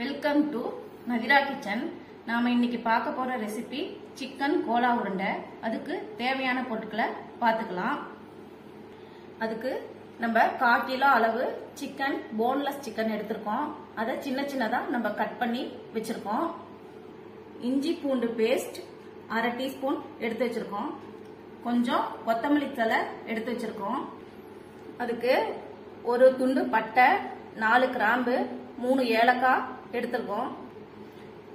Welcome to नदिरा kitchen. नाम इनकी पाक रेसिपी चिकन कोला उरुंडை। அதுக்கு தேவையான பொருட்களை பாத்துக்கலாம்। அதுக்கு நம்ம 1/4 கிலோ அளவு chicken boneless chicken எடுத்துறோம்। அத சின்ன சின்னதா நம்ம கட் பண்ணி வச்சிருக்கோம்। இஞ்சி பூண்டு பேஸ்ட் ½ டீஸ்பூன் எடுத்து வச்சிருக்கோம்। கொஞ்சம் கொத்தமல்லி தழை எடுத்து வச்சிருக்கோம்। அதுக்கு ஒரு துண்டு பட்டை 4 கிராம்பு 3 ஏலக்காய் எடுத்துறோம்।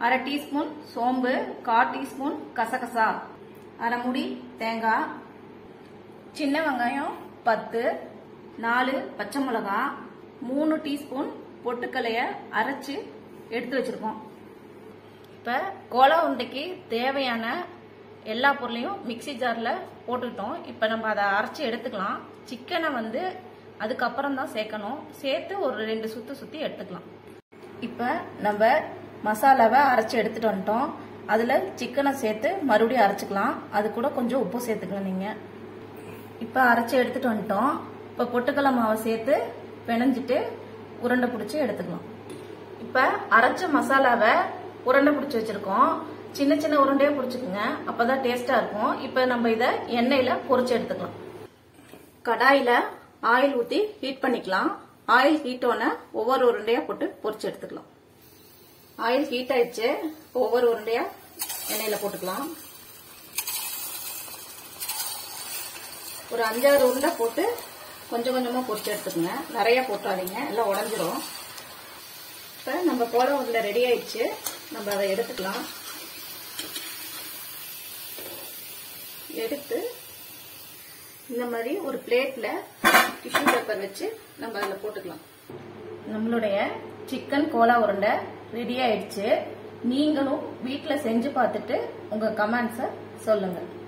½ टीस्पून सोंबु 1/4 टीस्पून கசகசா அரை முடி தேங்காய் சின்ன வெங்காயம் 10 4 பச்சை மிளகாய் 3 टीस्पून பொட்டுக்களைய அரைச்சு எடுத்து வச்சிருக்கோம்। இப்ப கோலா உருண்டைக்கு தேவையான எல்லா பொருளையும் மிக்ஸி ஜார்ல போட்டுட்டோம்। இப்ப நம்ம அத அரைச்சு எடுத்துக்கலாம்। சிக்கனை வந்து அதுக்கு அப்புறம் தான் சேக்கணும்। சேர்த்து ஒரு 2 சுத்து சுத்தி எடுத்துக்கலாம்। இப்ப நம்ம மசாலாவை அரைச்சு எடுத்துட்டு வந்துட்டோம்। அதுல சிக்கனை சேர்த்து மறுபடியும் அரைச்சுக்கலாம்। அது கூட கொஞ்சம் உப்பு சேர்த்துக்கலாம்। நீங்க இப்ப அரைச்சு எடுத்துட்டு வந்துட்டோம்। இப்ப பொட்டுக்கல்ல மாவை சேர்த்து பிணைஞ்சிட்டு உருண்டை பிடிச்சு எடுத்துக்கலாம்। இப்ப அரைச்ச மசாலாவை உருண்டை பிடிச்சு வச்சிருக்கோம்। சின்ன சின்ன உருண்டையா பிடிச்சுக்குங்க, அப்பதான் டேஸ்டா இருக்கும்। இப்ப நம்ம இத எண்ணெயில பொரிச்சு எடுத்துக்கலாம்। கடாயில ஆயில் ஊத்தி ஹீட் பண்ணிக்கலாம்। ஆயில் ஹீட் ஆன ஒவ்வொரு உருண்டையா போட்டு பொரிச்சு எடுத்துக்கலாம்। ஆயில் ஹீட் ஆயிடுச்சு, ஒவ்வொரு உருண்டையா எண்ணெயில போட்டுக்கலாம்। ஒரு 5-6 உருண்டை போட்டு கொஞ்சம் கொஞ்சமா பொரிச்சு எடுத்துக்கோங்க। நிறைய போட்டாதீங்க, எல்லாம் உடஞ்சிரும்। இப்ப நம்ம கோல உருண்டை ரெடி ஆயிடுச்சு, நம்ம அதை எடுத்துக்கலாம்। எடுத்து இந்த மாதிரி ஒரு பிளேட்ல டிஷ்யூ பேப்பர் வச்சு நம்ம அதில் போட்டுக்கலாம்। நம்மளுடைய சிக்கன் கோலா உருண்டை ரெடி ஆயிடுச்சு। நீங்களும் வீட்ல செஞ்சு பார்த்துட்டு உங்க கமெண்ட்ஸை சொல்லுங்க।